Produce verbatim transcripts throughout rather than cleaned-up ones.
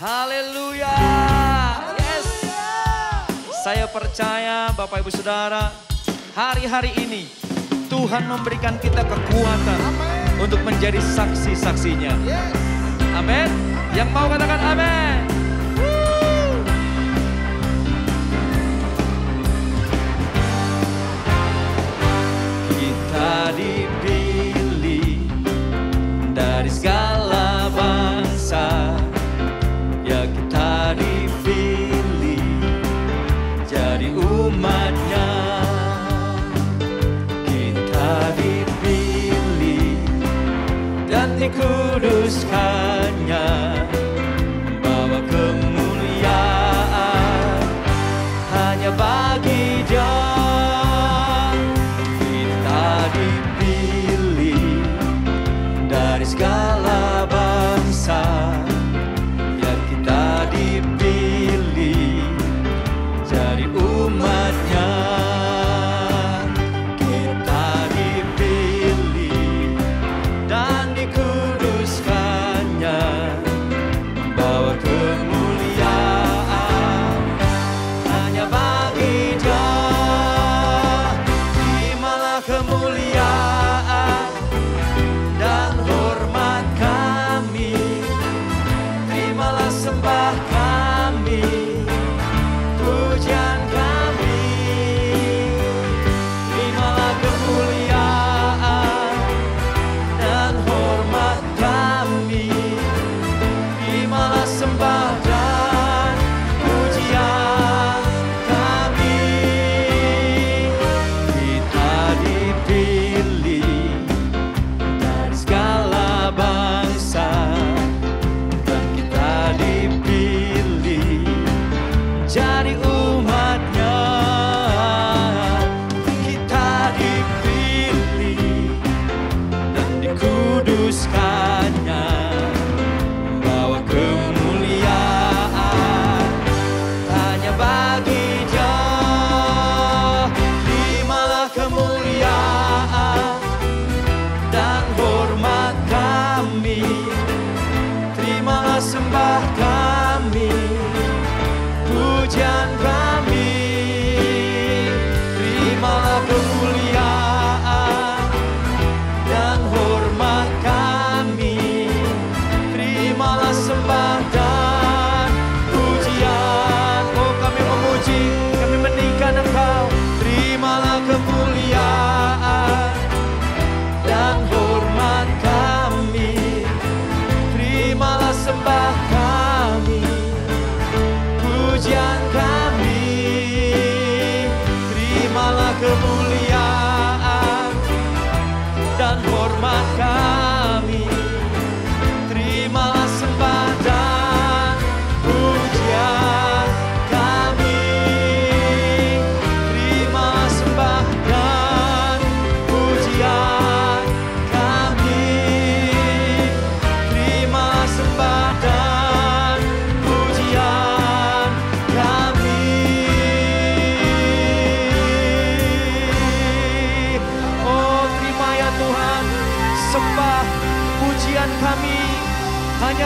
Haleluya. Yes. Saya percaya Bapak Ibu Saudara, hari-hari ini Tuhan memberikan kita kekuatan amen. Untuk menjadi saksi-saksinya. Yes. Amin. Yang mau katakan amin. Kita dipilih dari segala bangsa. Ya kita dipilih jadi umatnya. Kita dipilih dan dikuduskannya, bawa kemuliaan hanya bagi Dia. Kita dipilih dari segala bangsa.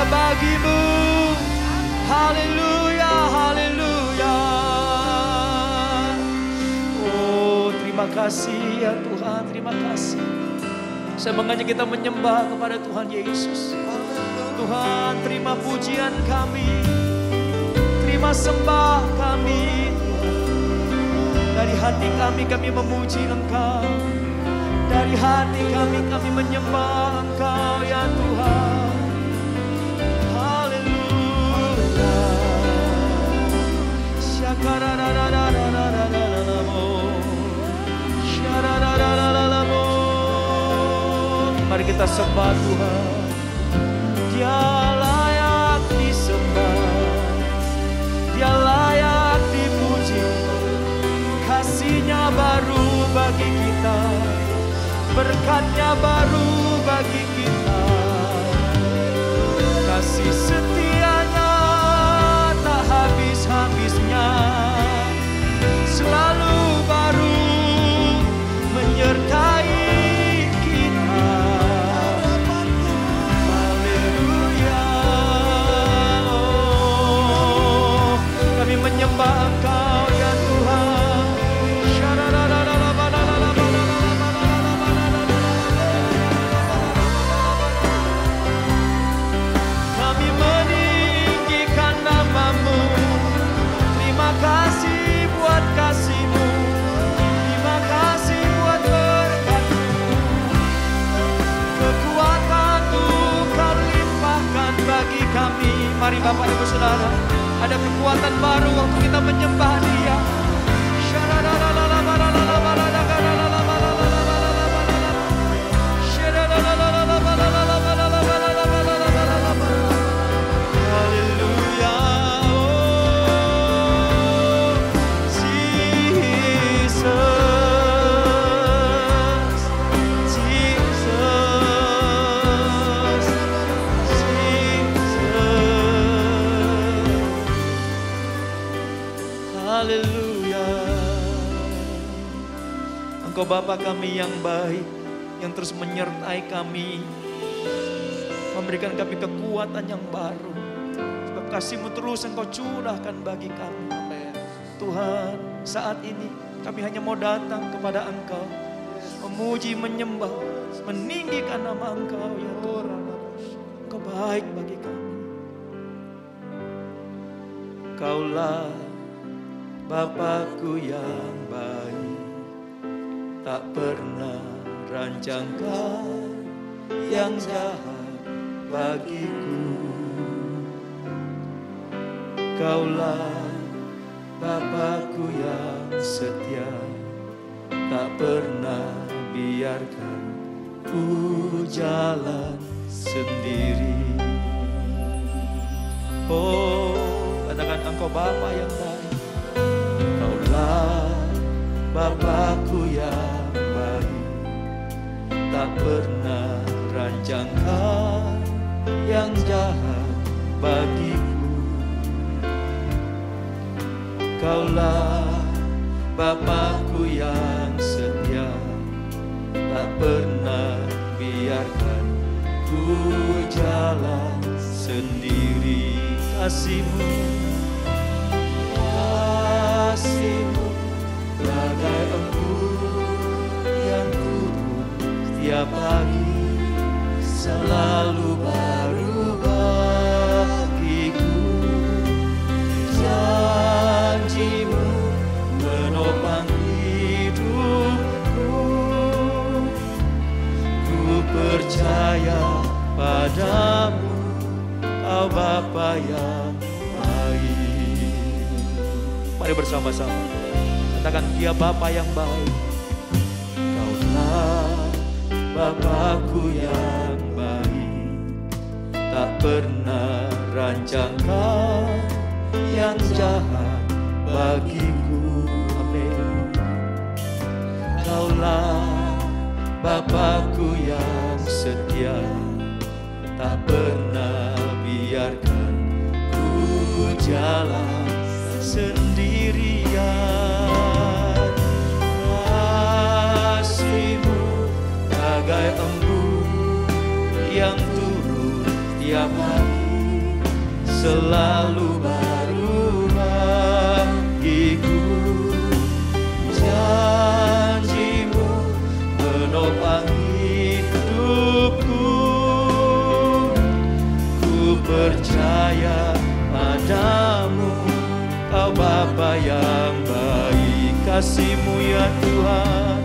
Bagimu, haleluya, haleluya. Oh, terima kasih ya Tuhan, terima kasih. Saya mengajak kita menyembah kepada Tuhan Yesus. Tuhan, terima pujian kami, terima sembah kami. Dari hati kami kami memuji Engkau. Dari hati kami kami menyembah Engkau ya Tuhan. Mari kita sembah Tuhan. Dia layak disembah, Dia layak dipuji. Kasihnya baru bagi kita, berkatnya baru bagi kita. Kasih setianya tak habis-habisnya, selalu baru menyertai kita. Haleluya. Oh. Mari Bapak Ibu Saudara, ada kekuatan baru waktu kita menyembah Dia. Engkau Bapa kami yang baik, yang terus menyertai kami, memberikan kami kekuatan yang baru. Sebab kasih-Mu terus Engkau curahkan bagi kami. Tuhan, saat ini kami hanya mau datang kepada Engkau, memuji, menyembah, meninggikan nama Engkau ya Tuhan. Engkau baik bagi kami. Kaulah Bapakku yang baik. Tak pernah rancangkan yang jahat bagiku. Kaulah Bapakku yang setia. Tak pernah biarkan ku jalan sendiri. Oh, katakan Engkau Bapa yang baik. Kaulah Bapakku yang baik, tak pernah rancangkan yang jahat bagiku. Kaulah Bapakku yang setia, tak pernah biarkan ku jalan sendiri. Kasih-Mu, kasih-Mu bagai embun yang turun setiap pagi, selalu baru bagiku. Janji-Mu menopang hidupku. Ku percaya padamu, Kau Bapa yang baik. Mari bersama-sama katakan Dia Bapa yang baik. Kaulah Bapakku yang baik, tak pernah rancangkan yang jahat bagiku. Amin. Kaulah Bapakku yang setia, tak pernah biarkan ku jalan sendirian. Kasih-Mu bagai embun yang turun tiap hari, selalu baru bagiku. Janji-Mu menopang hidupku. Ku percaya padamu, Kau Bapa yang baik. Kasih-Mu ya Tuhan.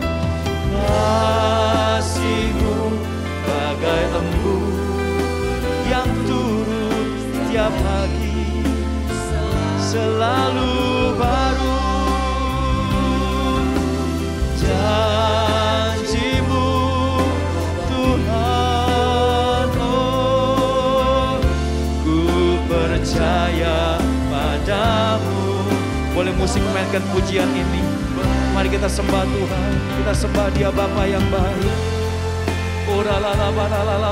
Kasih-Mu bagai embun yang turun setiap pagi, selalu baru. Janji-Mu Tuhan, oh, ku percaya padamu. Boleh musik mainkan pujian ini. Mari kita sembah Tuhan, kita sembah Dia Bapa yang baik. Ora la la la la la.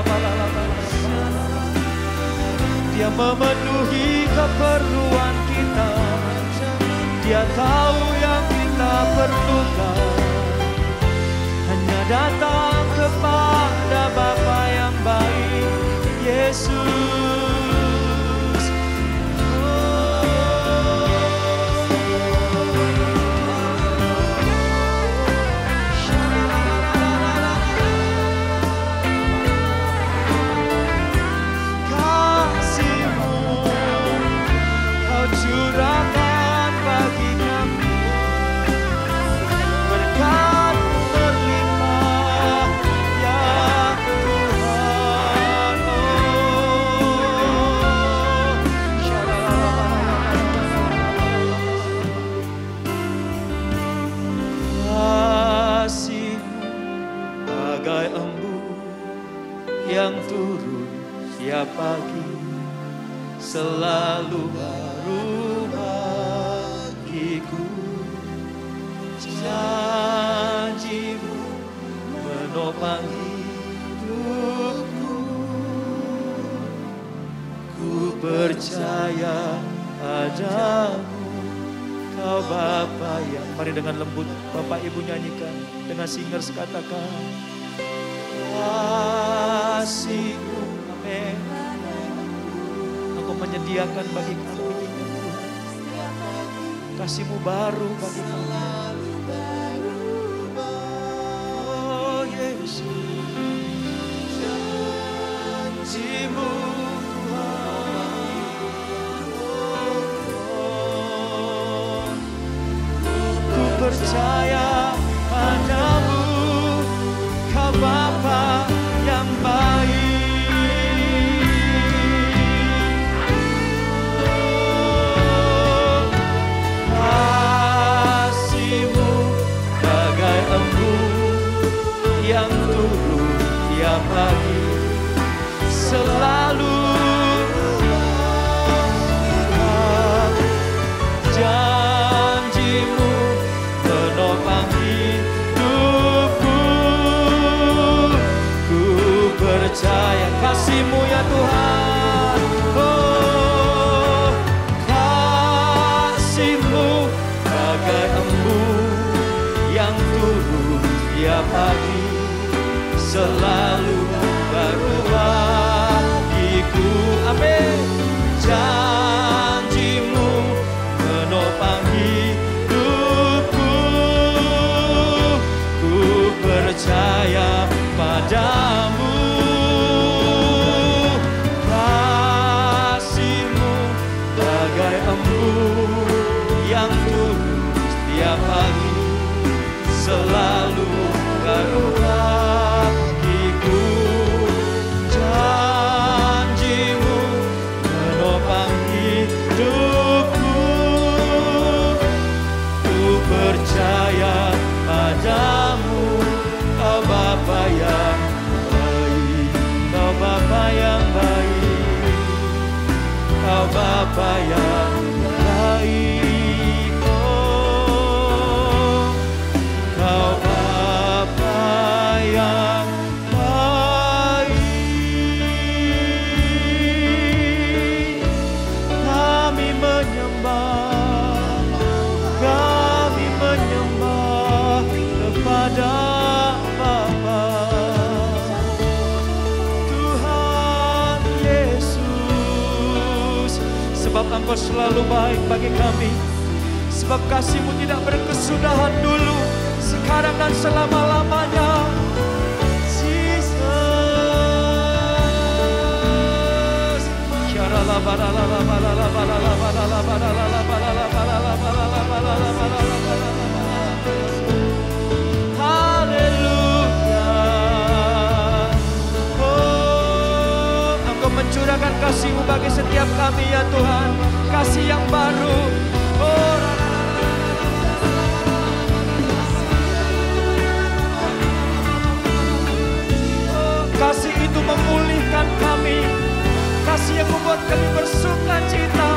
Dia memenuhi keperluan kita. Dia tahu yang kita perlukan. Hanya datang kepada Bapa yang baik, Yesus. Oh, selalu baru bagiku. Janjimu menopang hidupku. Ku percaya padamu, Kau Bapa yang... Mari dengan lembut Bapak Ibu nyanyikan, dengan singers katakan, kasihmu, amin, Engkau menyediakan bagi kami kasihmu baru bagi kami. Oh Yesus, janjimu. Percaya padamu, Kau Bapa yang baik. Oh, kasih-Mu bagai embun yang turun tiap pagi, selalu. Percaya kasih-Mu ya Tuhan, oh kasih-Mu bagai embun yang turun tiap pagi, selalu berubah bagiku, amin. Janjimu menopang hidupku, ku percaya padamu. Yang tulus tiap pagi, selalu berubah bagiku. Janjimu menopang hidupku, ku percaya padamu, Kau Bapa yang baik, Kau Bapa yang baik, Kau Bapa yang Engkau selalu baik bagi kami, sebab kasih-Mu tidak berkesudahan dulu, sekarang dan selama-lamanya. Jesus, haleluya. Oh, Engkau mencurahkan kasih-Mu bagi setiap kami ya Tuhan, kasih yang baru. Oh, kasih itu memulihkan kami, kasih yang membuat kami bersuka cita.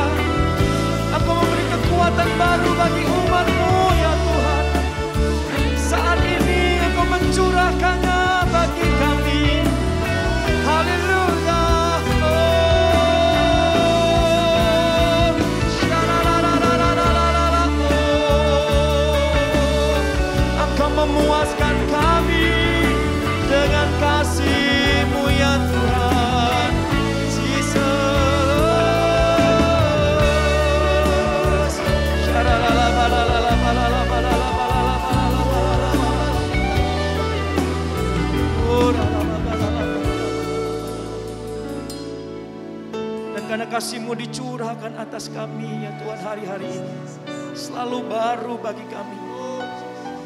Engkau memberi kekuatan baru bagi umat-Mu ya Tuhan. Saat ini Engkau mencurahkannya bagi kami. Haleluya. Memuaskan kami dengan kasih-Mu ya Tuhan. Yesus, dan karena kasih-Mu dicurahkan atas kami ya Tuhan, hari-hari ini selalu baru bagi kami.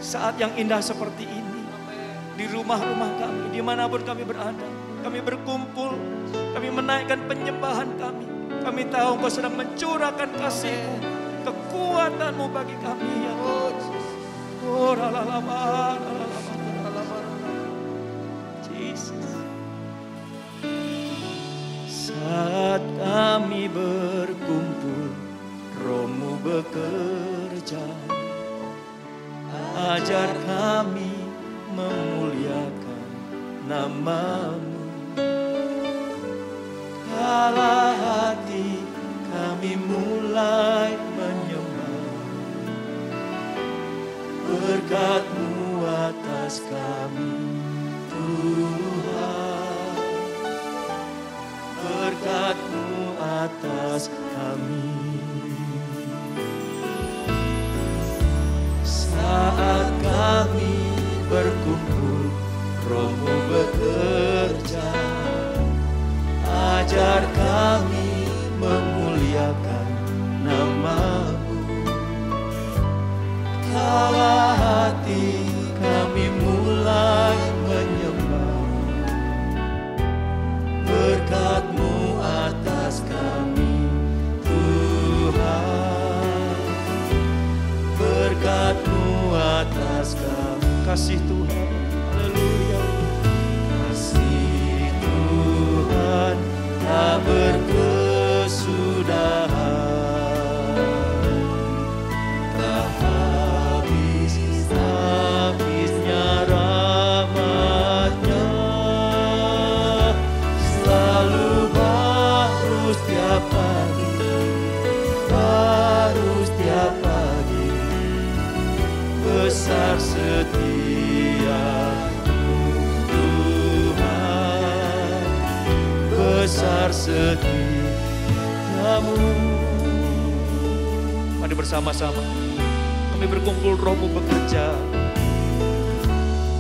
Saat yang indah seperti ini, di rumah-rumah kami, dimanapun kami berada, kami berkumpul, kami menaikkan penyembahan kami. Kami tahu Engkau sedang mencurahkan kasih-Mu, kekuatan-Mu bagi kami ya Tuhan. Oh, ralalama, ralalama, ralalama, ralalama. Jesus. saat kami berkumpul, Rohmu bekerja. Ajar kami memuliakan nama-Mu. Kala hati kami mulai menyembah, berkat-Mu atas kami Tuhan, berkat-Mu atas kami. Saat kami berkumpul, Rohmu bekerja. Ajar kami memuliakan nama-Mu. Kala hati kami mulai menyembah, berkat-Mu atas kami Tuhan, berkat-Mu atas kami. Kasih Tuhan, haleluya. Kasih Tuhan tak berkesudahan, tak habis-habisnya rahmat-Nya, selalu baru setiap pagi, baru setiap pagi, besar setia. Besar setia-Mu. Mari bersama-sama kami berkumpul, Rohmu bekerja.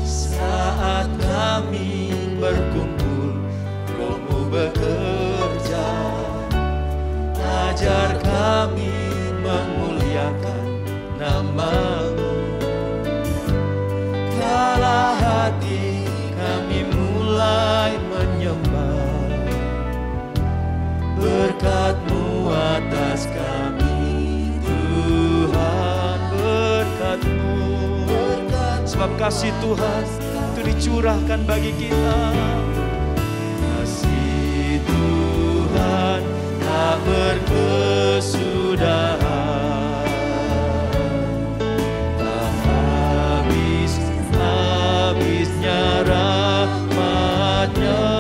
Saat kami berkumpul, Rohmu bekerja. Ajar kami memuliakan nama-Mu. Kala hati kami mulai menyembah, berkat-Mu atas kami Tuhan, berkat-Mu, sebab kasih Tuhan itu dicurahkan bagi kita. Kasih Tuhan tak berkesudahan, tak habis-habisnya rahmat-Nya.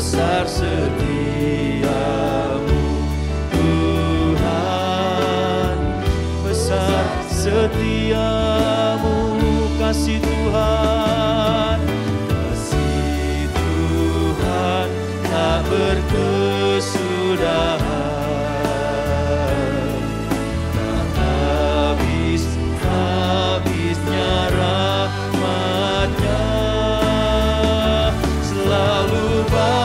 Besar setia-Mu Tuhan, besar setia-Mu. Kasih Tuhan, kasih Tuhan tak berkesudahan, tak habis-habisnya rahmat-Nya, selalu baru.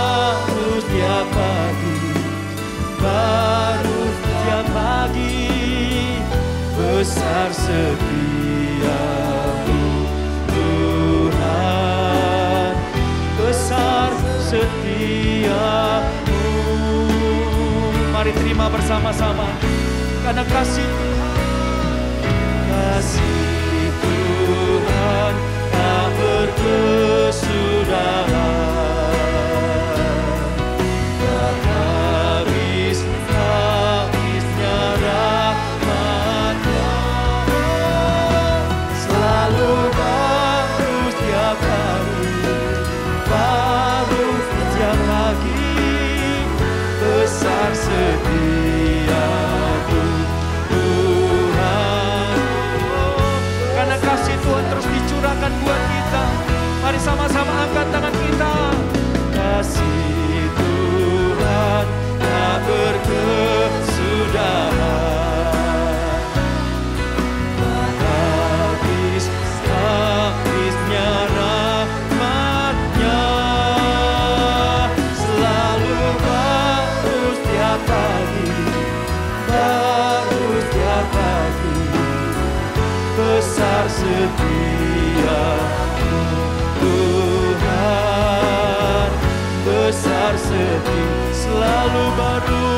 Besar setia-Mu Tuhan, besar setia-Mu. Mari terima bersama-sama karena kasih kasih Tuhan tak berkesudahan, tak habis habisnya rahmat. Besar setia-Mu Tuhan, karena kasih Tuhan terus dicurahkan buat kita. Mari sama-sama angkat tangan kita. Kasih Tuhan tak berkesudahan, tak habis-habisnya rahmat-Nya, selalu pagi, baru setiap pagi, besar setia-Mu Tuhan, besar setia-Mu, selalu baru,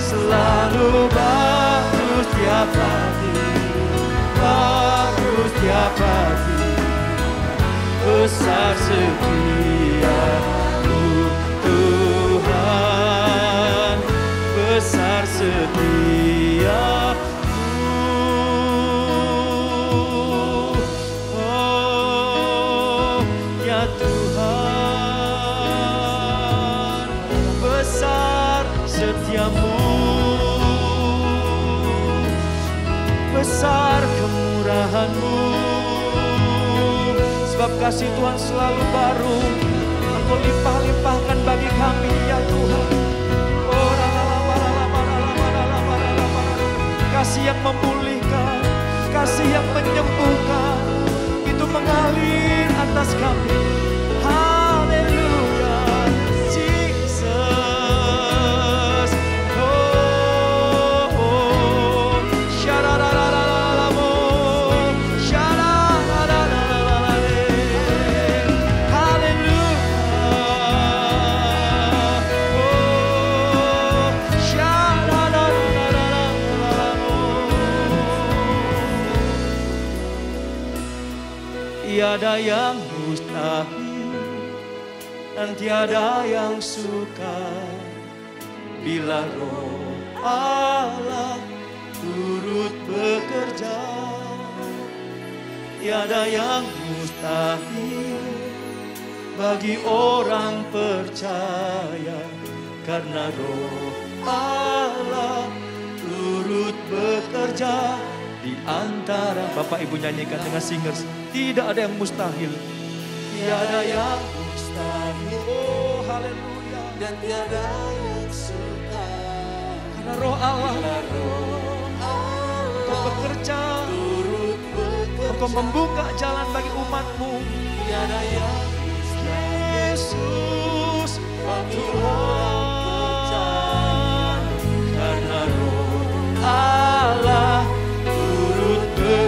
selalu baru setiap besar setiamu, Tuhan besar setiamu. Setiamu, besar kemurahan-Mu, sebab kasih Tuhan selalu baru. Engkau limpah-limpahkan bagi kami, ya Tuhan. Oh, kasih yang memulihkan, kasih yang menyembuhkan, itu mengalir atas kami. Haleluya. Tiada yang mustahil dan tiada yang sukar bila Roh Allah turut bekerja. Tiada yang mustahil bagi orang percaya karena Roh Allah turut bekerja di antara. Bapak Ibu nyanyikan dengan singers. Tidak ada yang mustahil. Tiada yang mustahil. Oh, haleluya. Dan tiada yang sukar. Karena Roh Allah. Karena Roh Allah. Engkau bekerja. Turut bekerja. Engkau membuka jalan bagi umat-Mu. Tiada yang mustahil. Yesus, Tuhan. Karena Roh Allah turut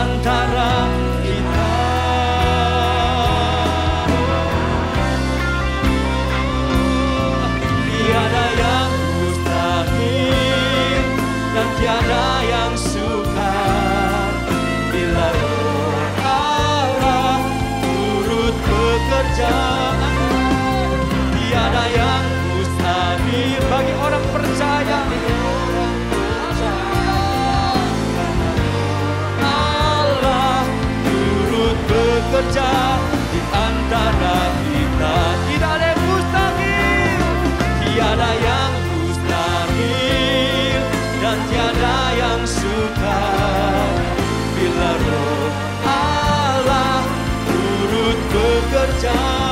antara kita. Tiada yang mustahil dan tiada yang sukar bila Roh Allah turut bekerja. Tiada yang mustahil bagi orang percaya. Bekerja di antara kita, tidak ada yang mustahil, tiada yang mustahil dan tiada yang sukar bila Roh Allah turut bekerja.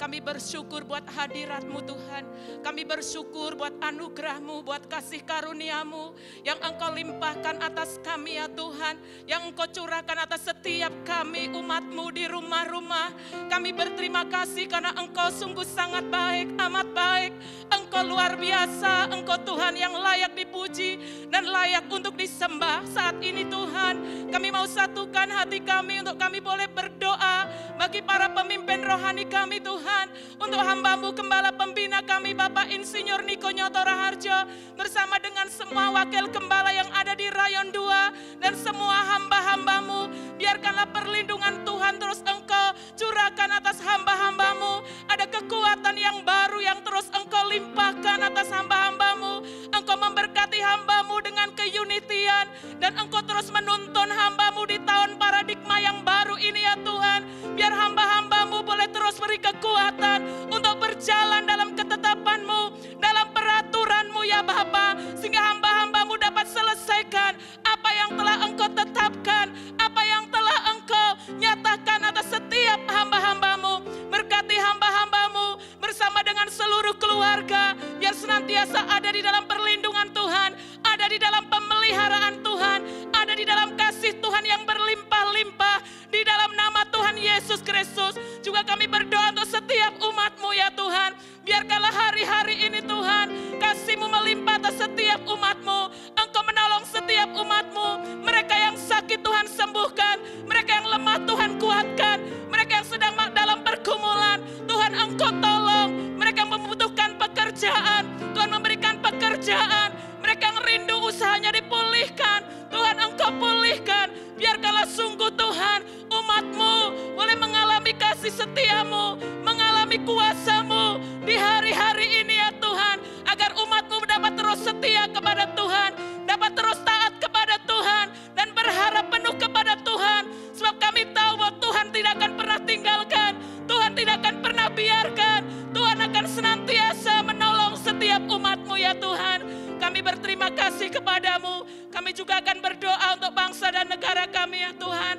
Kami bersyukur buat hadirat-Mu Tuhan. Kami bersyukur buat anugerah-Mu, buat kasih karunia-Mu yang Engkau limpahkan atas kami ya Tuhan, yang Engkau curahkan atas setiap kami umat-Mu di rumah-rumah. Kami berterima kasih karena Engkau sungguh sangat baik, amat baik. Engkau luar biasa, Engkau Tuhan yang layak dipuji dan layak untuk disembah. Saat ini Tuhan, kami mau satukan hati kami untuk kami boleh berdoa bagi para pemimpin rohani kami Tuhan, untuk hamba-Mu gembala pembina kami Bapak Insinyur Niko Njotorahardjo bersama dengan semua wakil gembala yang ada di Rayon dua dan semua hamba-hamba-Mu. Biarkanlah perlindungan Tuhan terus Engkau curahkan atas hamba-hamba-Mu. Ada kekuatan yang baru yang terus Engkau limpahkan atas hamba-hamba-Mu. Engkau memberkati hamba-Mu dengan keunitian dan Engkau terus menuntun hamba-Mu di tahun paradigma yang baru ini ya Tuhan. Biar hamba-hamba-Mu boleh terus beri kekuatan untuk berjalan dalam ketetapan-Mu, dalam peraturan-Mu ya Bapa, sehingga hamba-hamba-Mu dapat selesaikan apa yang telah Engkau tetapkan, apa yang telah Engkau nyatakan atas setiap hamba-hamba-Mu. Berkati hamba-hamba-Mu bersama dengan seluruh keluarga, biar senantiasa ada di dalam perlindungan Tuhan, ada di dalam pemeliharaan Tuhan, ada di dalam kasih Tuhan yang berlimpah-limpah, di dalam nama Tuhan Yesus Kristus. Juga kami berdoa untuk setiap umat-Mu ya Tuhan, biarkanlah hari-hari ini Tuhan, kasih-Mu melimpah atas setiap umat-Mu. Engkau menolong setiap umat-Mu, mereka yang sakit Tuhan sembuhkan, mereka yang lemah Tuhan kuatkan, mereka yang sedang dalam pergumulan Tuhan Engkau tolong, mereka yang membutuhkan pekerjaan Tuhan memberikan pekerjaan, mereka yang rindu usahanya dipulihkan Tuhan Engkau pulihkan. Biarkanlah sungguh Tuhan umat-Mu boleh mengalami kasih setia-Mu, mengalami kuasa-Mu di hari-hari ini ya Tuhan, agar umat-Mu dapat terus setia kepada Tuhan, dapat terus taat kepada Tuhan dan berharap penuh kepada Tuhan, sebab kami tahu bahwa Tuhan tidak akan pernah tinggalkan, Tuhan tidak akan pernah biarkan, Tuhan akan senantiasa menolong setiap umat-Mu ya Tuhan. Kami berterima kasih kepada-Mu. Kami juga akan berdoa untuk bangsa dan negara kami ya Tuhan.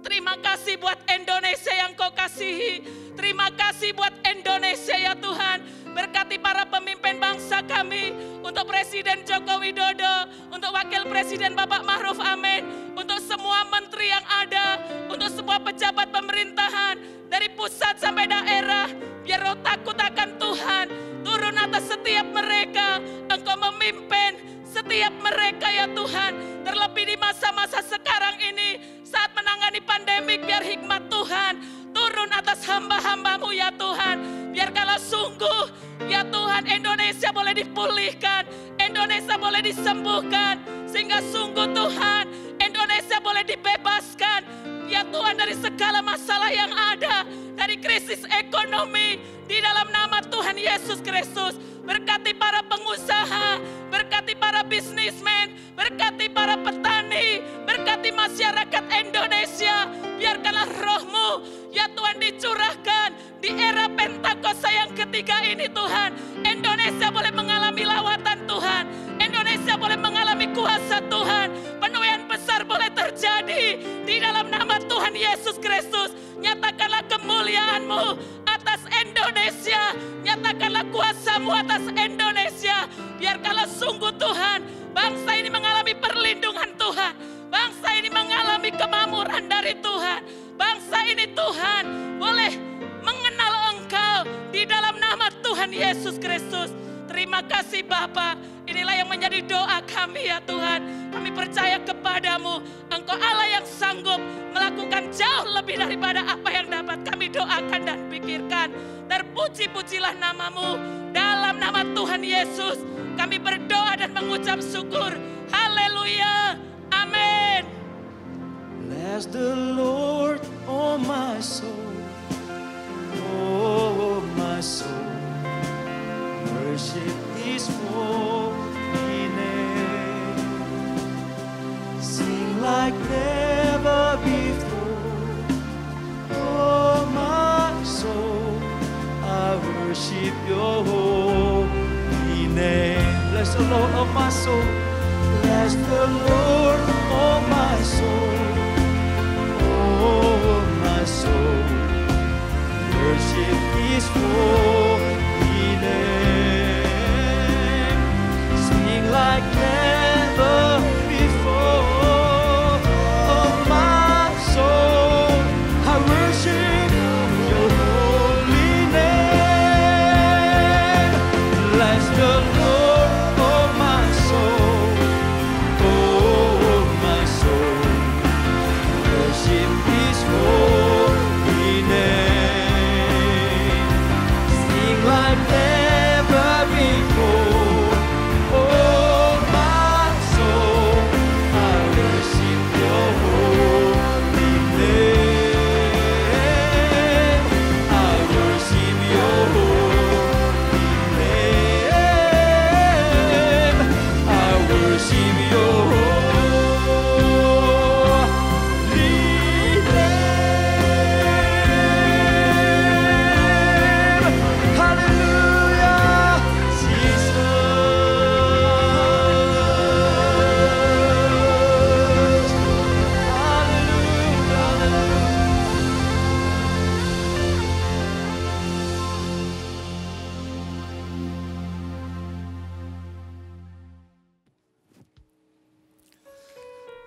Terima kasih buat Indonesia yang Kau kasihi. Terima kasih buat Indonesia ya Tuhan. Berkati para pemimpin bangsa kami. Untuk Presiden Joko Widodo. Untuk Wakil Presiden Bapak Ma'ruf Amin. Untuk semua menteri yang ada. Untuk semua pejabat pemerintahan. Dari pusat sampai daerah. Biar roh takut akan Tuhan turun atas setiap mereka. Engkau memimpin setiap mereka ya Tuhan. Terlebih di masa-masa sekarang ini saat menangani pandemik, biar hikmat Tuhan turun atas hamba-hamba-Mu ya Tuhan. Biarkanlah sungguh ya Tuhan Indonesia boleh dipulihkan, Indonesia boleh disembuhkan, sehingga sungguh Tuhan Indonesia boleh dibebaskan ya Tuhan dari segala masalah yang ada, dari krisis ekonomi, di dalam nama Tuhan Yesus Kristus. Berkati para pengusaha, berkati para bisnismen, berkati para petani, berkati masyarakat Indonesia. Biarkanlah roh-Mu ya Tuhan dicurahkan di era Pentakosta yang ketiga ini Tuhan. Indonesia boleh mengalami lawatan Tuhan, Indonesia boleh mengalami kuasa Tuhan, penuaian besar boleh terjadi di dalam nama Tuhan Yesus Kristus. Nyatakanlah kemuliaan-Mu atas Indonesia, nyatakanlah kuasa-Mu atas Indonesia. Biarkanlah sungguh Tuhan, bangsa ini mengalami perlindungan Tuhan, bangsa ini mengalami kemamuran dari Tuhan, bangsa ini Tuhan boleh mengenal Engkau di dalam nama Tuhan Yesus Kristus. Terima kasih Bapa, inilah yang menjadi doa kami ya Tuhan. Kami percaya kepada-Mu, Engkau Allah yang sanggup melakukan jauh lebih daripada apa yang dapat kami doakan dan pikirkan. Terpuji-pujilah nama-Mu, dalam nama Tuhan Yesus kami berdoa dan mengucap syukur. Haleluya, amin. Bless the Lord, oh my soul, oh my soul. Worship His holy name. Sing like never before. Oh my soul, I worship Your holy name. Bless the Lord, oh my soul. Bless the Lord, oh my soul. Oh my. my soul. Worship His holy name. Sing like never before. Oh my soul, I worship Your holy name. Bless the Lord, oh my soul. Oh my soul, worship His holy name. Sing like never before. Oh my soul, I worship Your holy name. I worship Your holy name. I worship Your holy name. Hallelujah, Jesus. Hallelujah.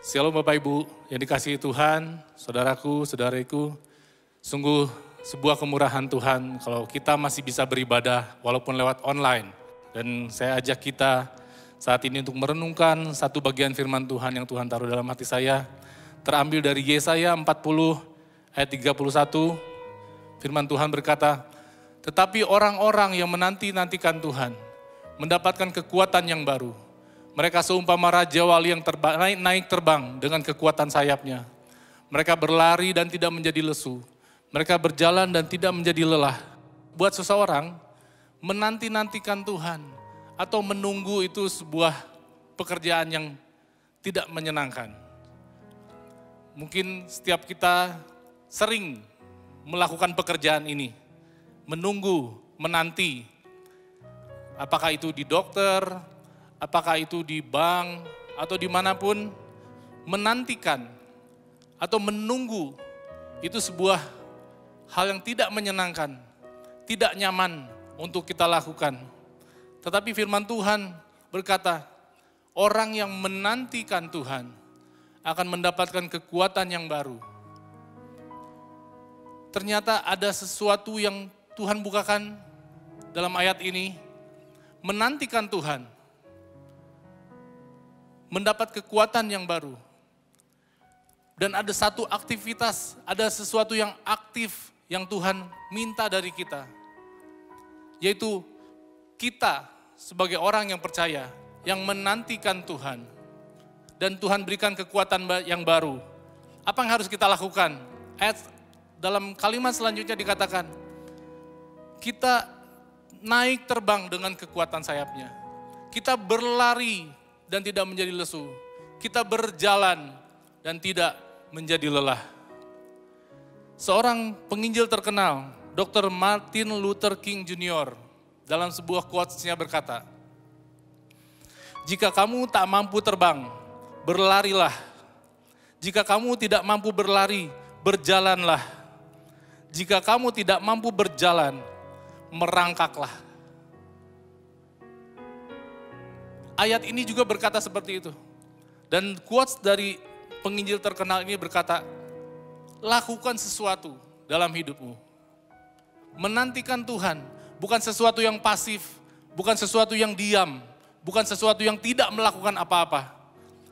Shalom Bapak Ibu yang dikasihi Tuhan, saudaraku, saudariku. Sungguh sebuah kemurahan Tuhan kalau kita masih bisa beribadah walaupun lewat online. Dan saya ajak kita saat ini untuk merenungkan satu bagian firman Tuhan yang Tuhan taruh dalam hati saya. Terambil dari Yesaya empat puluh ayat tiga puluh satu. Firman Tuhan berkata, "Tetapi orang-orang yang menanti-nantikan Tuhan mendapatkan kekuatan yang baru. Mereka seumpama raja wali yang terba- naik, naik terbang dengan kekuatan sayapnya. Mereka berlari dan tidak menjadi lesu. Mereka berjalan dan tidak menjadi lelah." Buat seseorang, menanti-nantikan Tuhan atau menunggu itu sebuah pekerjaan yang tidak menyenangkan. Mungkin setiap kita sering melakukan pekerjaan ini. Menunggu, menanti. Apakah itu di dokter, apakah itu di bank, atau dimanapun, menantikan atau menunggu itu sebuah hal yang tidak menyenangkan, tidak nyaman untuk kita lakukan. Tetapi firman Tuhan berkata, orang yang menantikan Tuhan akan mendapatkan kekuatan yang baru. Ternyata ada sesuatu yang Tuhan bukakan dalam ayat ini, menantikan Tuhan mendapat kekuatan yang baru. Dan ada satu aktivitas, ada sesuatu yang aktif yang Tuhan minta dari kita. Yaitu kita sebagai orang yang percaya, yang menantikan Tuhan. Dan Tuhan berikan kekuatan yang baru. Apa yang harus kita lakukan? Ayat dalam kalimat selanjutnya dikatakan, kita naik terbang dengan kekuatan sayapnya. Kita berlari dan tidak menjadi lesu. Kita berjalan dan tidak menjadi lelah. Seorang penginjil terkenal, dokter Martin Luther King junior dalam sebuah quotes-nya berkata, "Jika kamu tak mampu terbang, berlarilah. Jika kamu tidak mampu berlari, berjalanlah. Jika kamu tidak mampu berjalan, merangkaklah." Ayat ini juga berkata seperti itu. Dan quotes dari penginjil terkenal ini berkata, lakukan sesuatu dalam hidupmu. Menantikan Tuhan, bukan sesuatu yang pasif, bukan sesuatu yang diam, bukan sesuatu yang tidak melakukan apa-apa.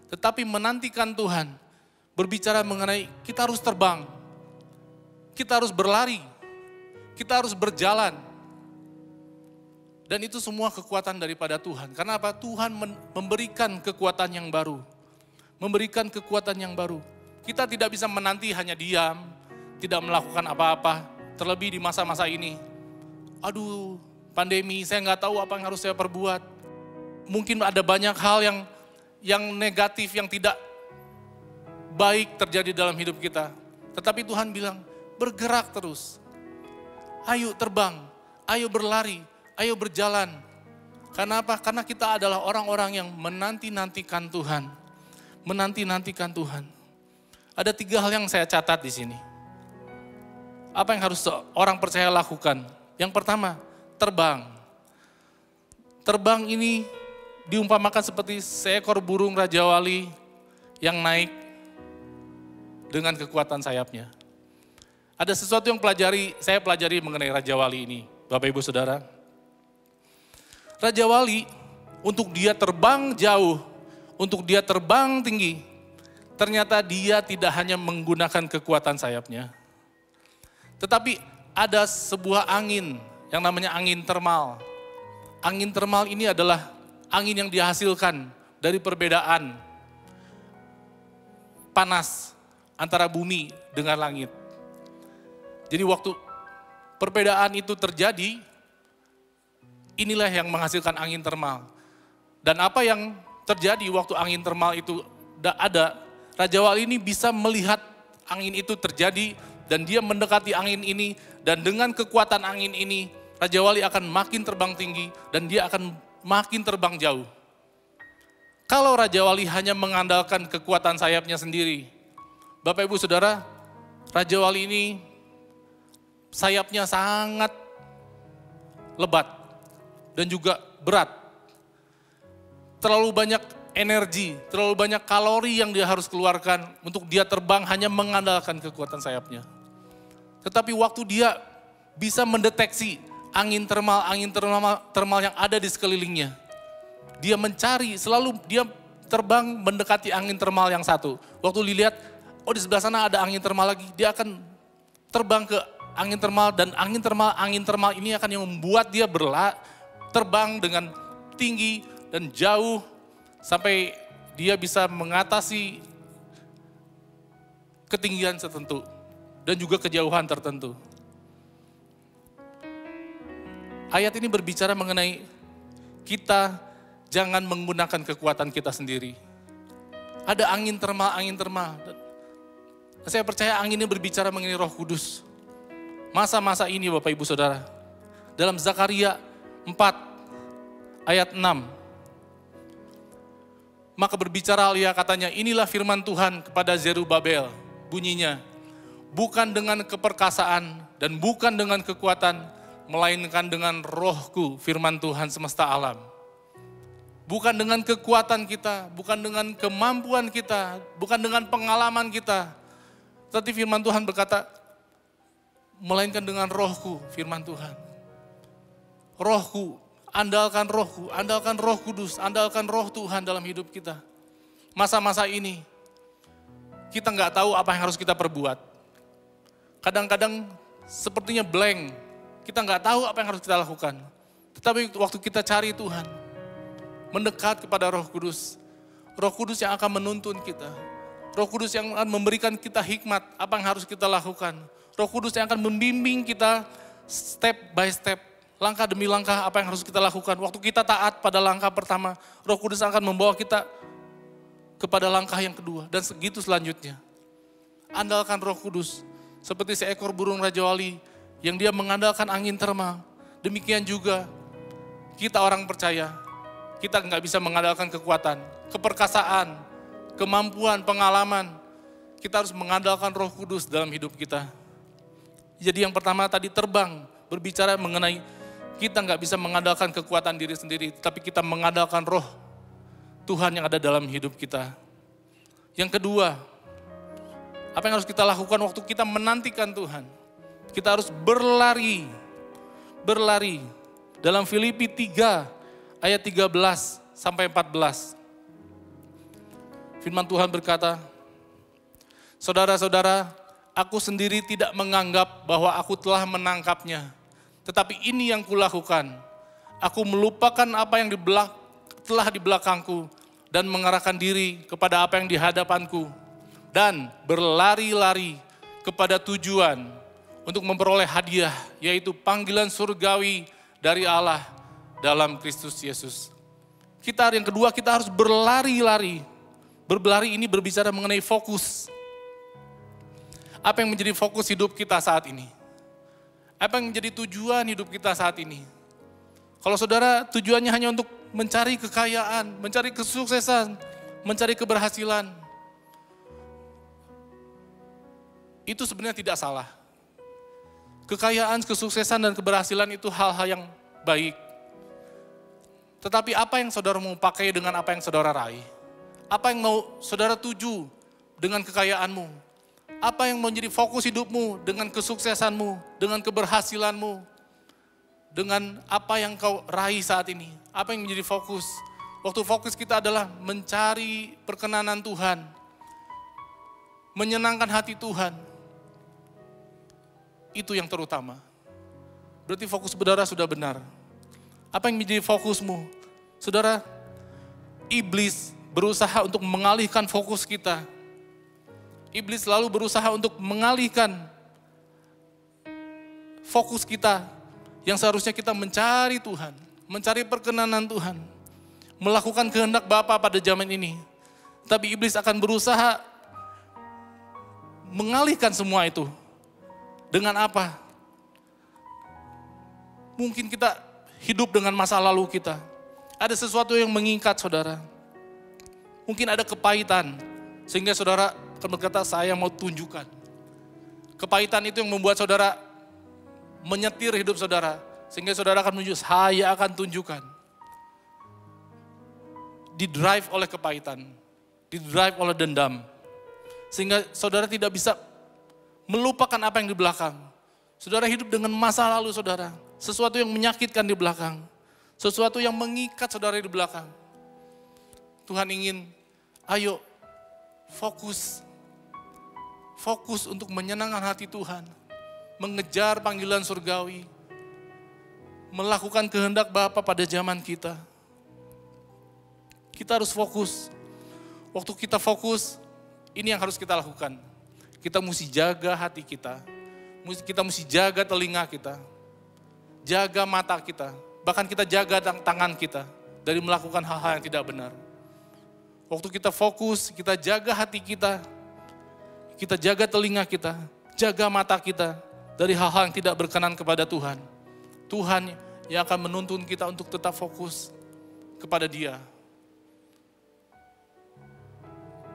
Tetapi menantikan Tuhan, berbicara mengenai kita harus terbang, kita harus berlari, kita harus berjalan. Dan itu semua kekuatan daripada Tuhan. Karena apa? Tuhan memberikan kekuatan yang baru. Memberikan kekuatan yang baru. Kita tidak bisa menanti hanya diam, tidak melakukan apa-apa, terlebih di masa-masa ini. Aduh, pandemi, saya nggak tahu apa yang harus saya perbuat. Mungkin ada banyak hal yang yang negatif, yang tidak baik terjadi dalam hidup kita. Tetapi Tuhan bilang, bergerak terus. Ayo terbang, ayo berlari. Ayo berjalan. Karena apa? Karena kita adalah orang-orang yang menanti-nantikan Tuhan. Menanti-nantikan Tuhan. Ada tiga hal yang saya catat di sini. Apa yang harus orang percaya lakukan? Yang pertama, terbang. Terbang ini diumpamakan seperti seekor burung rajawali yang naik dengan kekuatan sayapnya. Ada sesuatu yang pelajari, saya pelajari mengenai rajawali ini, Bapak Ibu Saudara. Rajawali untuk dia terbang jauh, untuk dia terbang tinggi, ternyata dia tidak hanya menggunakan kekuatan sayapnya. Tetapi ada sebuah angin yang namanya angin termal. Angin termal ini adalah angin yang dihasilkan dari perbedaan panas antara bumi dengan langit. Jadi waktu perbedaan itu terjadi, inilah yang menghasilkan angin termal. Dan apa yang terjadi waktu angin termal itu ada, rajawali ini bisa melihat angin itu terjadi dan dia mendekati angin ini, dan dengan kekuatan angin ini, rajawali akan makin terbang tinggi dan dia akan makin terbang jauh. Kalau rajawali hanya mengandalkan kekuatan sayapnya sendiri, Bapak Ibu Saudara, rajawali ini sayapnya sangat lebat dan juga berat. Terlalu banyak energi, terlalu banyak kalori yang dia harus keluarkan untuk dia terbang hanya mengandalkan kekuatan sayapnya. Tetapi waktu dia bisa mendeteksi angin termal, angin termal, termal yang ada di sekelilingnya, dia mencari, selalu dia terbang mendekati angin termal yang satu. Waktu dilihat, oh di sebelah sana ada angin termal lagi, dia akan terbang ke angin termal, dan angin termal, angin termal ini akan yang membuat dia berla, terbang dengan tinggi dan jauh sampai dia bisa mengatasi ketinggian tertentu dan juga kejauhan tertentu. Ayat ini berbicara mengenai kita jangan menggunakan kekuatan kita sendiri. Ada angin termal, angin termal. Saya percaya angin ini berbicara mengenai Roh Kudus. Masa-masa ini Bapak Ibu Saudara, dalam Zakaria empat ayat enam, maka berbicara ia katanya, inilah firman Tuhan kepada Zerubabel, bunyinya, bukan dengan keperkasaan dan bukan dengan kekuatan, melainkan dengan Rohku, firman Tuhan semesta alam. Bukan dengan kekuatan kita, bukan dengan kemampuan kita, bukan dengan pengalaman kita, tetapi firman Tuhan berkata, melainkan dengan Rohku, firman Tuhan. Rohku, andalkan Rohku, andalkan Roh Kudus, andalkan Roh Tuhan dalam hidup kita. Masa-masa ini, kita nggak tahu apa yang harus kita perbuat. Kadang-kadang sepertinya blank, kita nggak tahu apa yang harus kita lakukan. Tetapi waktu kita cari Tuhan, mendekat kepada Roh Kudus, Roh Kudus yang akan menuntun kita, Roh Kudus yang akan memberikan kita hikmat, apa yang harus kita lakukan. Roh Kudus yang akan membimbing kita step by step, langkah demi langkah apa yang harus kita lakukan. Waktu kita taat pada langkah pertama, Roh Kudus akan membawa kita kepada langkah yang kedua, dan segitu selanjutnya. Andalkan Roh Kudus, seperti seekor burung rajawali yang dia mengandalkan angin termal. Demikian juga, kita orang percaya, kita nggak bisa mengandalkan kekuatan, keperkasaan, kemampuan, pengalaman. Kita harus mengandalkan Roh Kudus dalam hidup kita. Jadi yang pertama tadi terbang, berbicara mengenai kita nggak bisa mengandalkan kekuatan diri sendiri, tapi kita mengandalkan Roh Tuhan yang ada dalam hidup kita. Yang kedua, apa yang harus kita lakukan waktu kita menantikan Tuhan? Kita harus berlari, berlari. Dalam Filipi tiga ayat tiga belas sampai empat belas. Firman Tuhan berkata, saudara-saudara, aku sendiri tidak menganggap bahwa aku telah menangkapnya. Tetapi ini yang kulakukan. Aku melupakan apa yang di belak, telah di belakangku dan mengarahkan diri kepada apa yang di hadapanku. Dan berlari-lari kepada tujuan untuk memperoleh hadiah, yaitu panggilan surgawi dari Allah dalam Kristus Yesus. Kita yang kedua, kita harus berlari-lari. Berlari ini berbicara mengenai fokus. Apa yang menjadi fokus hidup kita saat ini? Apa yang menjadi tujuan hidup kita saat ini? Kalau saudara tujuannya hanya untuk mencari kekayaan, mencari kesuksesan, mencari keberhasilan, itu sebenarnya tidak salah. Kekayaan, kesuksesan, dan keberhasilan itu hal-hal yang baik. Tetapi apa yang saudara mau pakai dengan apa yang saudara raih? Apa yang mau saudara tuju dengan kekayaanmu? Apa yang mau jadi fokus hidupmu dengan kesuksesanmu, dengan keberhasilanmu? Dengan apa yang kau raih saat ini? Apa yang menjadi fokus? Waktu fokus kita adalah mencari perkenanan Tuhan. Menyenangkan hati Tuhan. Itu yang terutama. Berarti fokus saudara sudah benar. Apa yang menjadi fokusmu? Saudara, iblis berusaha untuk mengalihkan fokus kita. Iblis selalu berusaha untuk mengalihkan fokus kita. Yang seharusnya kita mencari Tuhan. Mencari perkenanan Tuhan. Melakukan kehendak Bapa pada zaman ini. Tapi iblis akan berusaha mengalihkan semua itu. Dengan apa? Mungkin kita hidup dengan masa lalu kita. Ada sesuatu yang mengikat saudara. Mungkin ada kepahitan. Sehingga saudara akan berkata, saya mau tunjukkan. Kepahitan itu yang membuat saudara menyetir hidup saudara. Sehingga saudara akan menunjuk, saya akan tunjukkan. Didrive oleh kepahitan. Didrive oleh dendam. Sehingga saudara tidak bisa melupakan apa yang di belakang. Saudara hidup dengan masa lalu saudara. Sesuatu yang menyakitkan di belakang. Sesuatu yang mengikat saudara di belakang. Tuhan ingin, ayo fokus. Fokus untuk menyenangkan hati Tuhan. Mengejar panggilan surgawi. Melakukan kehendak Bapa pada zaman kita. Kita harus fokus. Waktu kita fokus, ini yang harus kita lakukan. Kita mesti jaga hati kita, kita mesti jaga telinga kita, jaga mata kita, bahkan kita jaga tangan kita dari melakukan hal-hal yang tidak benar. Waktu kita fokus, kita jaga hati kita, kita jaga telinga kita, jaga mata kita dari hal-hal yang tidak berkenan kepada Tuhan. Tuhan yang akan menuntun kita untuk tetap fokus kepada Dia.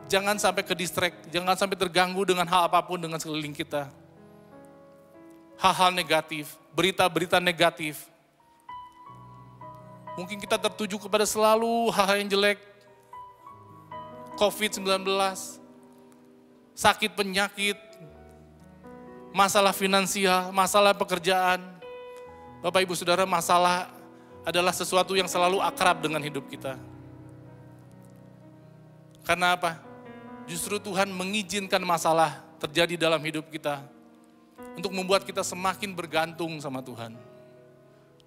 Jangan sampai ke distract, jangan sampai terganggu dengan hal apapun dengan sekeliling kita. Hal-hal negatif, berita-berita negatif. Mungkin kita tertuju kepada selalu hal-hal yang jelek. covid sembilan belas, sakit penyakit, masalah finansial, masalah pekerjaan. Bapak Ibu Saudara, masalah adalah sesuatu yang selalu akrab dengan hidup kita. Karena apa? Justru Tuhan mengizinkan masalah terjadi dalam hidup kita untuk membuat kita semakin bergantung sama Tuhan.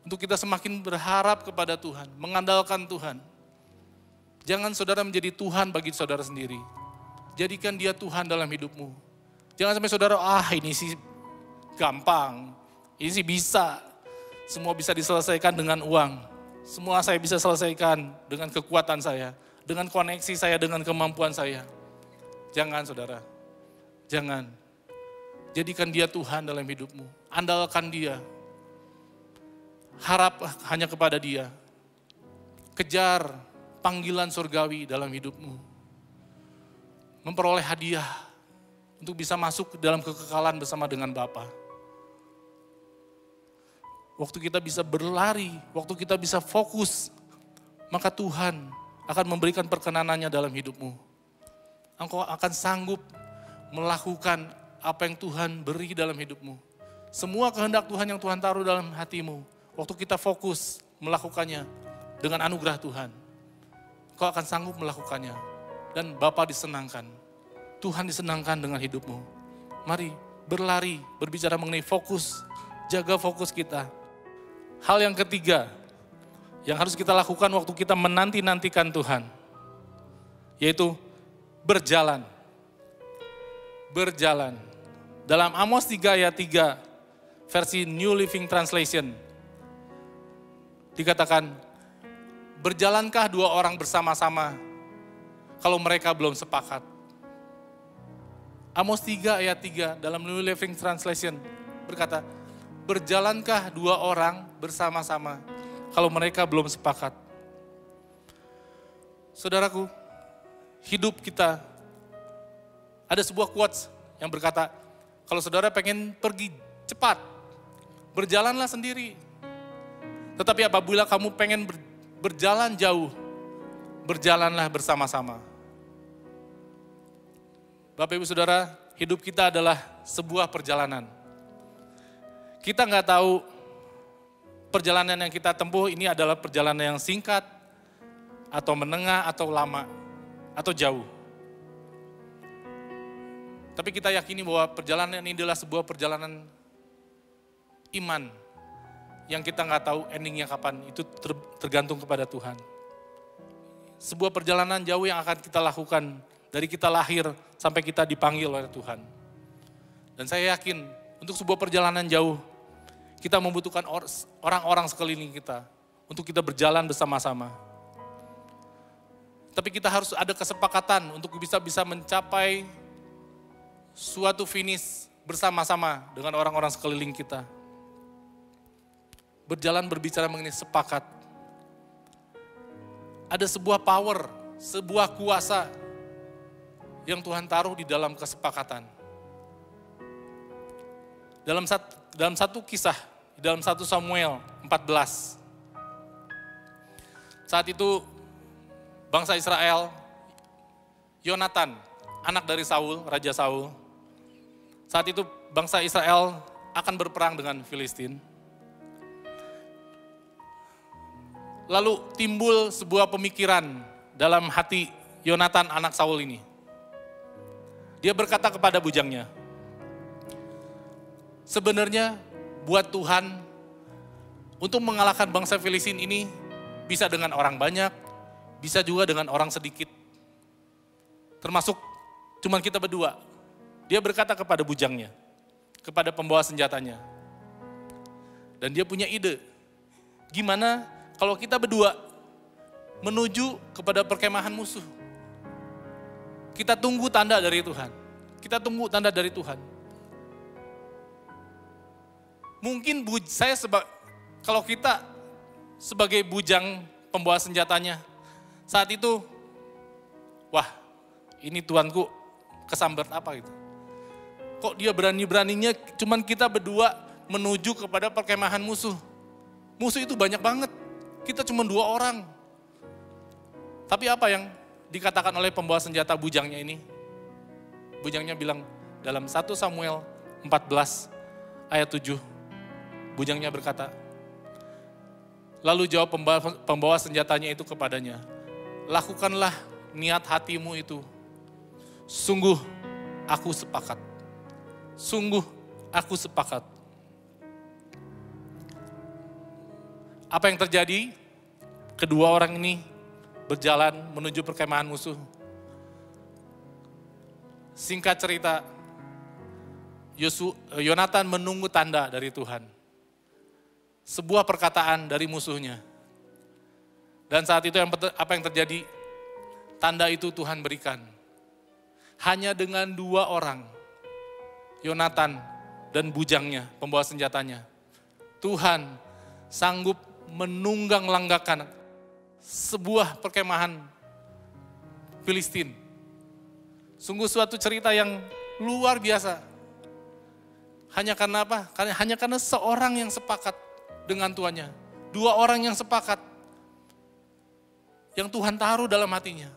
Untuk kita semakin berharap kepada Tuhan, mengandalkan Tuhan. Jangan saudara menjadi Tuhan bagi saudara sendiri. Jadikan Dia Tuhan dalam hidupmu. Jangan sampai saudara, ah ini sih gampang, ini sih bisa. Semua bisa diselesaikan dengan uang. Semua saya bisa selesaikan dengan kekuatan saya. Dengan koneksi saya, dengan kemampuan saya. Jangan saudara, jangan. Jadikan Dia Tuhan dalam hidupmu. Andalkan Dia. Harap hanya kepada Dia. Kejar panggilan surgawi dalam hidupmu. Memperoleh hadiah untuk bisa masuk dalam kekekalan bersama dengan Bapa. Waktu kita bisa berlari, waktu kita bisa fokus, maka Tuhan akan memberikan perkenanannya dalam hidupmu. Engkau akan sanggup melakukan apa yang Tuhan beri dalam hidupmu. Semua kehendak Tuhan yang Tuhan taruh dalam hatimu, waktu kita fokus melakukannya dengan anugerah Tuhan, engkau akan sanggup melakukannya. Dan Bapa disenangkan. Tuhan disenangkan dengan hidupmu. Mari berlari, berbicara mengenai fokus, jaga fokus kita. Hal yang ketiga, yang harus kita lakukan waktu kita menanti-nantikan Tuhan, yaitu berjalan. Berjalan. Dalam Amos tiga ayat tiga versi New Living Translation dikatakan, berjalankah dua orang bersama-sama kalau mereka belum sepakat? Amos tiga ayat tiga dalam New Living Translation berkata, berjalankah dua orang bersama-sama kalau mereka belum sepakat? Saudaraku, hidup kita, ada sebuah quotes yang berkata, kalau saudara pengen pergi cepat, berjalanlah sendiri. Tetapi apabila kamu pengen berjalan jauh, berjalanlah bersama-sama. Bapak, Ibu, Saudara, hidup kita adalah sebuah perjalanan. Kita nggak tahu perjalanan yang kita tempuh ini adalah perjalanan yang singkat, atau menengah, atau lama, atau jauh. Tapi kita yakini bahwa perjalanan ini adalah sebuah perjalanan iman yang kita nggak tahu endingnya kapan, itu ter, tergantung kepada Tuhan. Sebuah perjalanan jauh yang akan kita lakukan dari kita lahir sampai kita dipanggil oleh Tuhan. Dan saya yakin untuk sebuah perjalanan jauh kita membutuhkan orang-orang sekeliling kita untuk kita berjalan bersama-sama. Tapi kita harus ada kesepakatan untuk bisa bisa mencapai suatu finish bersama-sama dengan orang-orang sekeliling kita. Berjalan berbicara mengenai sepakat. Ada sebuah power, sebuah kuasa yang Tuhan taruh di dalam kesepakatan. Dalam satu, dalam satu kisah, dalam satu Samuel empat belas. Saat itu bangsa Israel, Yonatan, anak dari Saul, Raja Saul. Saat itu bangsa Israel akan berperang dengan Filistin. Lalu timbul sebuah pemikiran dalam hati Yonatan anak Saul ini. Dia berkata kepada bujangnya, sebenarnya buat Tuhan untuk mengalahkan bangsa Filistin ini bisa dengan orang banyak, bisa juga dengan orang sedikit. Termasuk cuman kita berdua. Dia berkata kepada bujangnya, kepada pembawa senjatanya. Dan dia punya ide, gimana kalau kita berdua menuju kepada perkemahan musuh. Kita tunggu tanda dari Tuhan. Kita tunggu tanda dari Tuhan. Mungkin bu, saya seba, kalau kita sebagai bujang pembawa senjatanya, saat itu, wah ini Tuhanku kesambar apa gitu. Kok dia berani-beraninya cuman kita berdua menuju kepada perkemahan musuh. Musuh itu banyak banget. Kita cuma dua orang. Tapi apa yang dikatakan oleh pembawa senjata bujangnya ini? Bujangnya bilang dalam satu Samuel empat belas ayat tujuh. Bujangnya berkata, lalu jawab pembawa, pembawa senjatanya itu kepadanya, lakukanlah niat hatimu itu. Sungguh aku sepakat. Sungguh aku sepakat. Apa yang terjadi? Kedua orang ini berjalan menuju perkemahan musuh. Singkat cerita, Yosu, Yonatan menunggu tanda dari Tuhan. Sebuah perkataan dari musuhnya. Dan saat itu yang, apa yang terjadi? Tanda itu Tuhan berikan. Hanya dengan dua orang, Yonatan dan bujangnya, pembawa senjatanya. Tuhan sanggup menunggang-langgakan sebuah perkemahan Filistin. Sungguh suatu cerita yang luar biasa. Hanya karena apa? Hanya karena seorang yang sepakat dengan Tuhannya. Dua orang yang sepakat, yang Tuhan taruh dalam hatinya.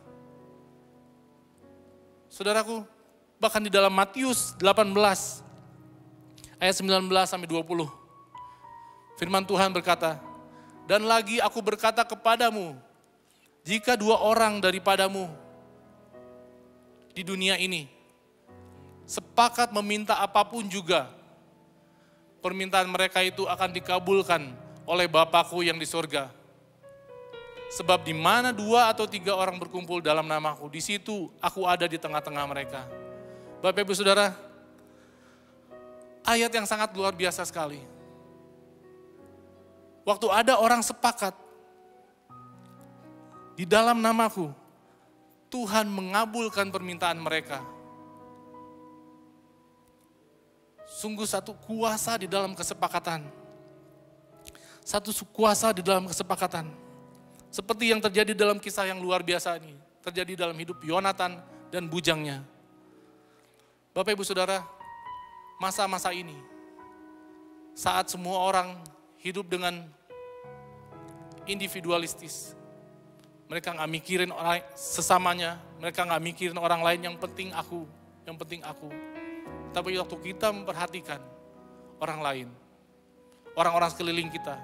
Saudaraku, bahkan di dalam Matius delapan belas ayat sembilan belas sampai dua puluh. Firman Tuhan berkata, dan lagi aku berkata kepadamu, jika dua orang daripadamu di dunia ini sepakat meminta apapun juga, permintaan mereka itu akan dikabulkan oleh Bapa-Ku yang di surga. Sebab di mana dua atau tiga orang berkumpul dalam namaku, di situ aku ada di tengah-tengah mereka. Bapak, Ibu, Saudara, ayat yang sangat luar biasa sekali. Waktu ada orang sepakat di dalam namaku, Tuhan mengabulkan permintaan mereka. Sungguh satu kuasa di dalam kesepakatan. Satu kuasa di dalam kesepakatan. Seperti yang terjadi dalam kisah yang luar biasa ini. Terjadi dalam hidup Yonatan dan bujangnya. Bapak, Ibu, Saudara, masa-masa ini saat semua orang hidup dengan individualistis. Mereka nggak mikirin orang sesamanya, mereka nggak mikirin orang lain, yang penting aku, yang penting aku. Tapi waktu kita memperhatikan orang lain, orang-orang sekeliling kita,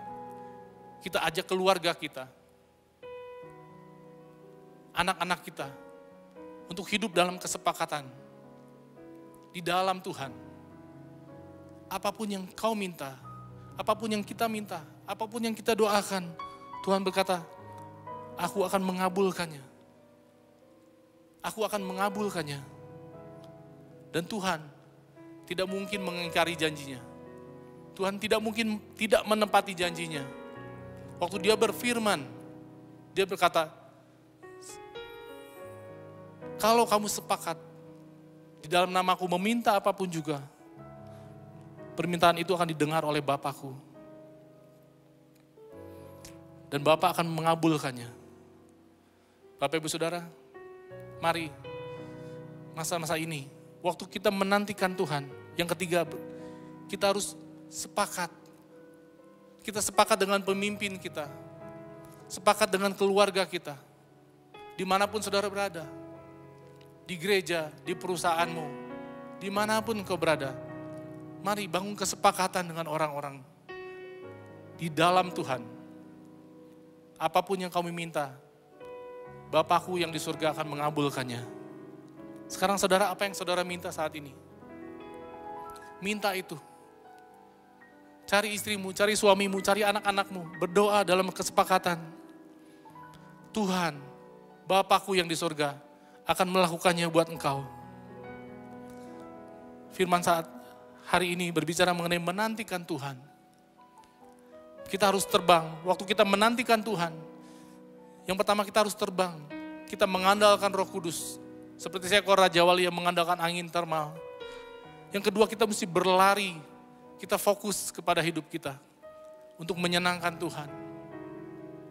kita ajak keluarga kita, anak-anak kita, untuk hidup dalam kesepakatan, di dalam Tuhan. Apapun yang kau minta, apapun yang kita minta, apapun yang kita doakan, Tuhan berkata, aku akan mengabulkannya. Aku akan mengabulkannya. Dan Tuhan tidak mungkin mengingkari janjinya. Tuhan tidak mungkin tidak menepati janjinya. Waktu dia berfirman, dia berkata, kalau kamu sepakat di dalam namaku meminta apapun juga, permintaan itu akan didengar oleh Bapakku. Dan Bapa akan mengabulkannya. Bapak Ibu Saudara, mari masa-masa ini, waktu kita menantikan Tuhan, yang ketiga, kita harus sepakat. Kita sepakat dengan pemimpin kita, sepakat dengan keluarga kita, dimanapun saudara berada, di gereja, di perusahaanmu, dimanapun kau berada, mari bangun kesepakatan dengan orang-orang di dalam Tuhan. Apapun yang kami minta, Bapakku yang di surga akan mengabulkannya. Sekarang saudara, apa yang saudara minta saat ini? Minta itu. Cari istrimu, cari suamimu, cari anak-anakmu. Berdoa dalam kesepakatan. Tuhan, Bapakku yang di surga akan melakukannya buat engkau. Firman saat hari ini berbicara mengenai menantikan Tuhan. Kita harus terbang. Waktu kita menantikan Tuhan, yang pertama kita harus terbang, kita mengandalkan Roh Kudus. Seperti seekor raja wali yang mengandalkan angin termal. Yang kedua, kita mesti berlari, kita fokus kepada hidup kita untuk menyenangkan Tuhan.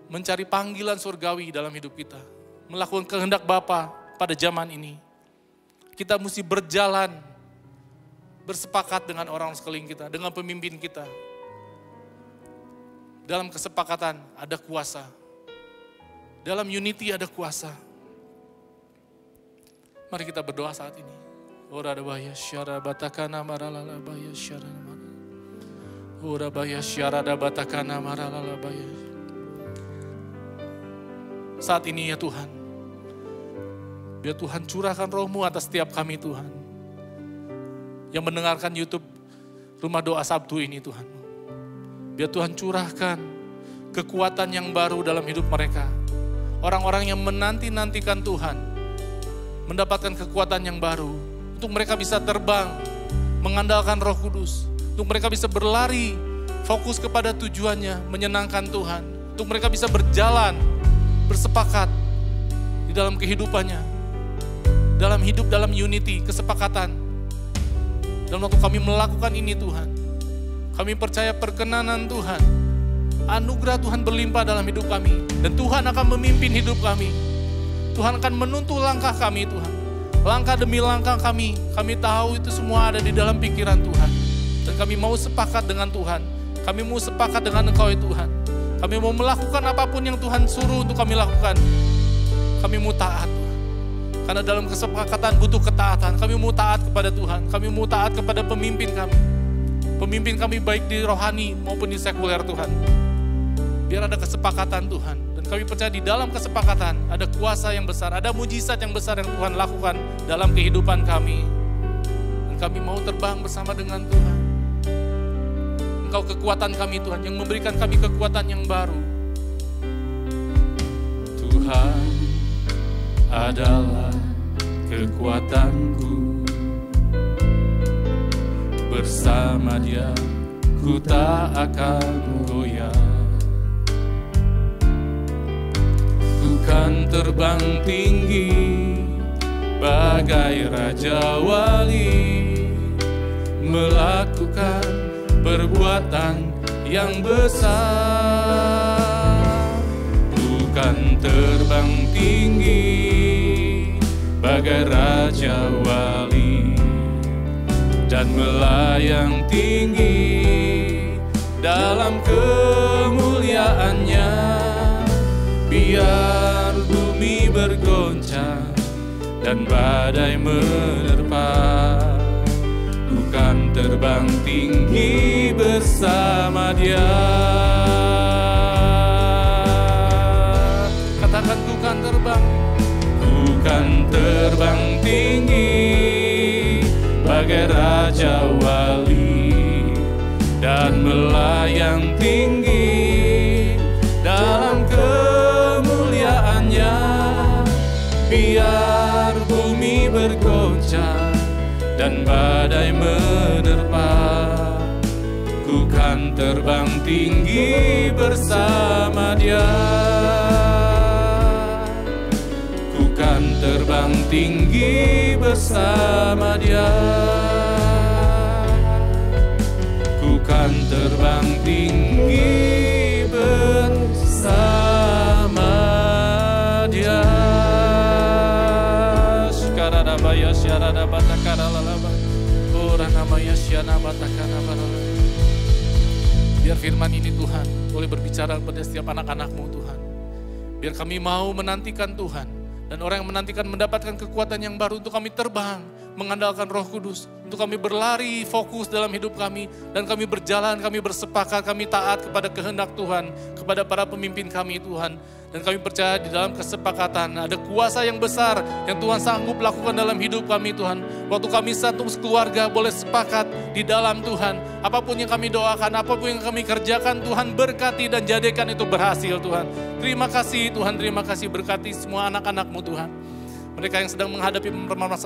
Mencari panggilan surgawi dalam hidup kita. Melakukan kehendak Bapa pada zaman ini. Kita mesti berjalan, bersepakat dengan orang sekeliling kita, dengan pemimpin kita. Dalam kesepakatan ada kuasa. Dalam unity ada kuasa. Mari kita berdoa saat ini. Ora bahaya syara batakana maralala bahaya syara. Ora bahaya syara batakana maralala bahaya. Saat ini ya Tuhan. Biar Tuhan curahkan rohmu atas setiap kami Tuhan. Yang mendengarkan YouTube Rumah Doa Sabtu ini Tuhan. Biar Tuhan curahkan kekuatan yang baru dalam hidup mereka. Orang-orang yang menanti-nantikan Tuhan mendapatkan kekuatan yang baru. Untuk mereka bisa terbang, mengandalkan Roh Kudus. Untuk mereka bisa berlari, fokus kepada tujuannya, menyenangkan Tuhan. Untuk mereka bisa berjalan, bersepakat di dalam kehidupannya. Dalam hidup, dalam unity, kesepakatan. Dan waktu kami melakukan ini Tuhan, kami percaya perkenanan Tuhan, anugerah Tuhan berlimpah dalam hidup kami. Dan Tuhan akan memimpin hidup kami. Tuhan akan menuntun langkah kami Tuhan. Langkah demi langkah kami. Kami tahu itu semua ada di dalam pikiran Tuhan. Dan kami mau sepakat dengan Tuhan. Kami mau sepakat dengan Engkau ya Tuhan. Kami mau melakukan apapun yang Tuhan suruh untuk kami lakukan. Kami mau taat. Karena dalam kesepakatan butuh ketaatan. Kami mau taat kepada Tuhan. Kami mau taat kepada pemimpin kami. Pemimpin kami baik di rohani maupun di sekuler Tuhan. Biar ada kesepakatan Tuhan. Dan kami percaya di dalam kesepakatan ada kuasa yang besar, ada mujizat yang besar yang Tuhan lakukan dalam kehidupan kami. Dan kami mau terbang bersama dengan Tuhan. Engkau kekuatan kami Tuhan, yang memberikan kami kekuatan yang baru. Tuhan adalah kekuatanku. Bersama Dia ku tak akan goyah. Kan terbang tinggi bagai raja wali, melakukan perbuatan yang besar. Bukan terbang tinggi bagai raja wali dan melayang tinggi dalam kemuliaan-Nya. Biar bumi bergoncang dan badai menerpa, bukan terbang tinggi bersama Dia. Katakan, bukan terbang, bukan terbang tinggi bagai raja wali, dan melayang tinggi dalam kemuliaan-Nya. Biar bumi bergoncang dan badai menerpa, ku kan terbang tinggi bersama Dia. Ku kan terbang tinggi bersama Dia. Ku kan terbang tinggi bersama Dia. Syarabaya syarabata karalaba, ora namanya syanabata karalaba. Biar firman ini Tuhan boleh berbicara kepada setiap anak-anak-Mu Tuhan. Biar kami mau menantikan Tuhan, dan orang yang menantikan mendapatkan kekuatan yang baru untuk kami terbang mengandalkan Roh Kudus, untuk kami berlari fokus dalam hidup kami, dan kami berjalan, kami bersepakat, kami taat kepada kehendak Tuhan, kepada para pemimpin kami Tuhan. Dan kami percaya di dalam kesepakatan ada kuasa yang besar yang Tuhan sanggup lakukan dalam hidup kami Tuhan. Waktu kami satu keluarga boleh sepakat di dalam Tuhan. Apapun yang kami doakan, apapun yang kami kerjakan, Tuhan berkati dan jadikan itu berhasil Tuhan. Terima kasih Tuhan, terima kasih, berkati semua anak-anak-Mu Tuhan. Mereka yang sedang menghadapi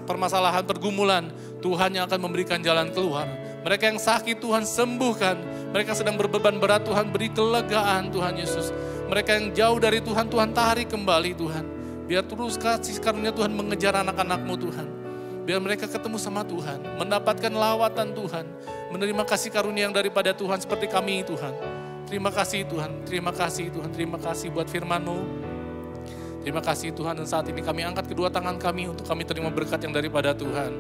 permasalahan, pergumulan, Tuhan yang akan memberikan jalan keluar. Mereka yang sakit, Tuhan sembuhkan. Mereka sedang berbeban berat, Tuhan beri kelegaan Tuhan Yesus. Mereka yang jauh dari Tuhan, Tuhan tarik kembali Tuhan. Biar terus kasih karunia Tuhan mengejar anak-anak-Mu Tuhan. Biar mereka ketemu sama Tuhan, mendapatkan lawatan Tuhan, menerima kasih karunia yang daripada Tuhan seperti kami Tuhan. Terima kasih Tuhan, terima kasih Tuhan, terima kasih buat firman-Mu. Terima kasih Tuhan, dan saat ini kami angkat kedua tangan kami untuk kami terima berkat yang daripada Tuhan.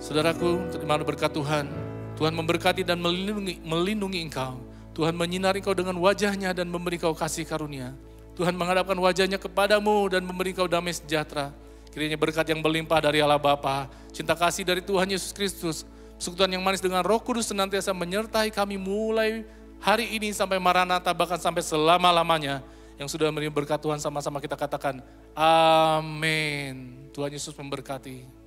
Saudaraku, terima berkat Tuhan. Tuhan memberkati dan melindungi, melindungi engkau. Tuhan menyinari engkau dengan wajah-Nya dan memberi engkau kasih karunia. Tuhan menghadapkan wajah-Nya kepadamu dan memberi engkau damai sejahtera. Kiranya berkat yang berlimpah dari Allah Bapa, cinta kasih dari Tuhan Yesus Kristus, persekutuan yang manis dengan Roh Kudus senantiasa menyertai kami mulai hari ini sampai Maranatha, bahkan sampai selama-lamanya. Yang sudah menerima berkat Tuhan, sama-sama kita katakan, amin. Tuhan Yesus memberkati.